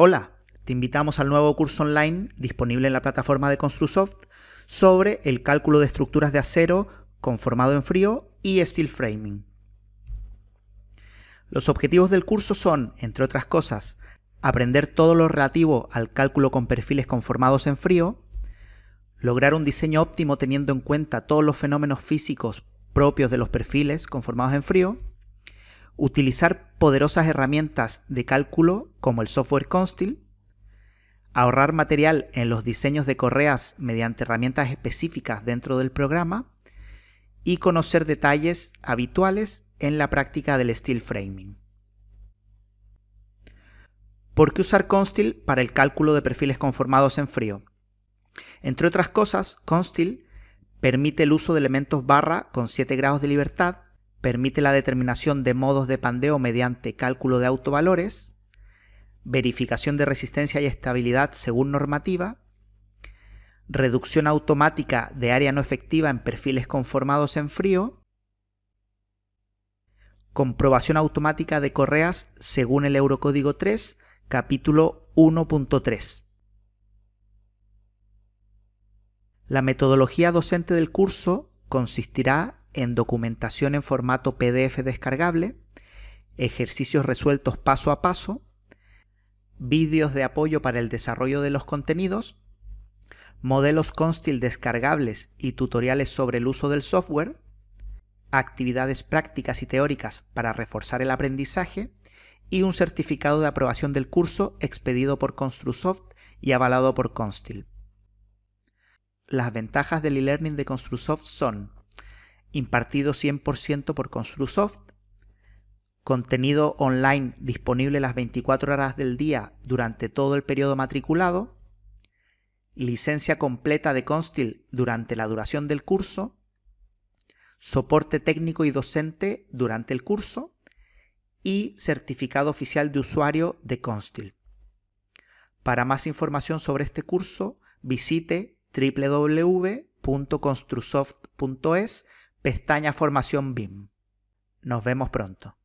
Hola, te invitamos al nuevo curso online disponible en la plataforma de ConstruSoft sobre el cálculo de estructuras de acero conformado en frío y Steel Framing. Los objetivos del curso son, entre otras cosas, aprender todo lo relativo al cálculo con perfiles conformados en frío, lograr un diseño óptimo teniendo en cuenta todos los fenómenos físicos propios de los perfiles conformados en frío, utilizar poderosas herramientas de cálculo como el software Consteel, ahorrar material en los diseños de correas mediante herramientas específicas dentro del programa y conocer detalles habituales en la práctica del Steel Framing. ¿Por qué usar Consteel para el cálculo de perfiles conformados en frío? Entre otras cosas, Consteel permite el uso de elementos barra con 7 grados de libertad, permite la determinación de modos de pandeo mediante cálculo de autovalores, verificación de resistencia y estabilidad según normativa, reducción automática de área no efectiva en perfiles conformados en frío, comprobación automática de correas según el Eurocódigo 3, capítulo 1.3. La metodología docente del curso consistirá en documentación en formato PDF descargable, ejercicios resueltos paso a paso, vídeos de apoyo para el desarrollo de los contenidos, modelos Consteel descargables y tutoriales sobre el uso del software, actividades prácticas y teóricas para reforzar el aprendizaje y un certificado de aprobación del curso expedido por ConstruSoft y avalado por Consteel. Las ventajas del e-learning de ConstruSoft son: impartido 100% por ConstruSoft, contenido online disponible las 24 horas del día durante todo el periodo matriculado, licencia completa de Consteel durante la duración del curso, soporte técnico y docente durante el curso y certificado oficial de usuario de Consteel. Para más información sobre este curso, visite www.construsoft.es/Pestaña Formación BIM. Nos vemos pronto.